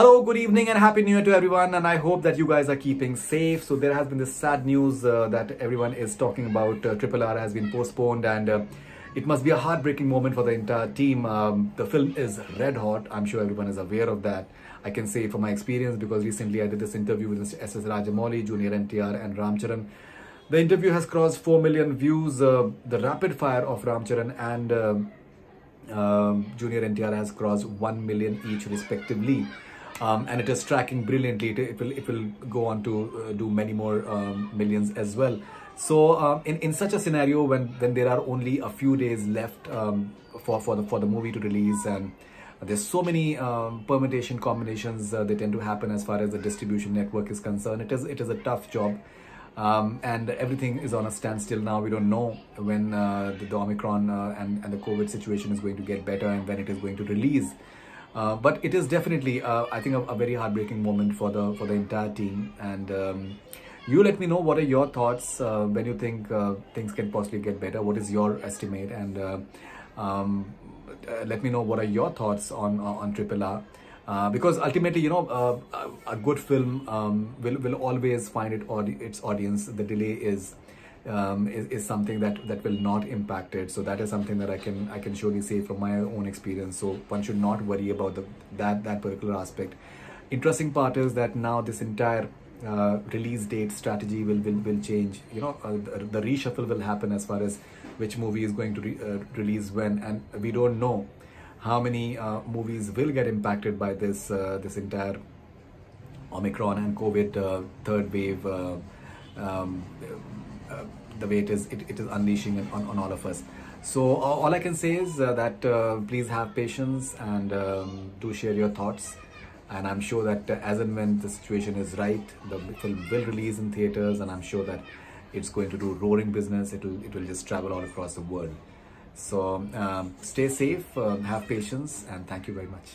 Hello, good evening and happy new year to everyone, and I hope that you guys are keeping safe. So there has been this sad news that everyone is talking about. Triple R has been postponed, and it must be a heartbreaking moment for the entire team. The film is red hot. I'm sure everyone is aware of that. I can say from my experience, because recently I did this interview with Mr. SS Rajamouli, Junior NTR and Ramcharan. The interview has crossed 4 million views. The rapid fire of Ramcharan and Junior NTR has crossed 1 million each respectively. And it is tracking brilliantly. It will go on to do many more millions as well. So in such a scenario, when there are only a few days left for the movie to release, and there's so many permutation combinations that tend to happen as far as the distribution network is concerned, it is a tough job. And everything is on a standstill now. We don't know when the Omicron and the COVID situation is going to get better and when it is going to release. But it is definitely, I think, a very heartbreaking moment for the entire team. And you let me know what are your thoughts when you think things can possibly get better. What is your estimate? And let me know what are your thoughts on Triple R, because ultimately, you know, a good film will always find its audience. The delay is something that will not impact it. So that is something that I can surely say from my own experience. So one should not worry about that particular aspect. Interesting part is that now this entire release date strategy will change. You know, the reshuffle will happen as far as which movie is going to release when, and we don't know how many movies will get impacted by this entire Omicron and COVID third wave. The way it is unleashing on all of us. So all I can say is that please have patience and do share your thoughts. And I'm sure that as and when the situation is right, the film will release in theaters, and I'm sure that it's going to do roaring business. It will just travel all across the world. So stay safe, have patience, and thank you very much.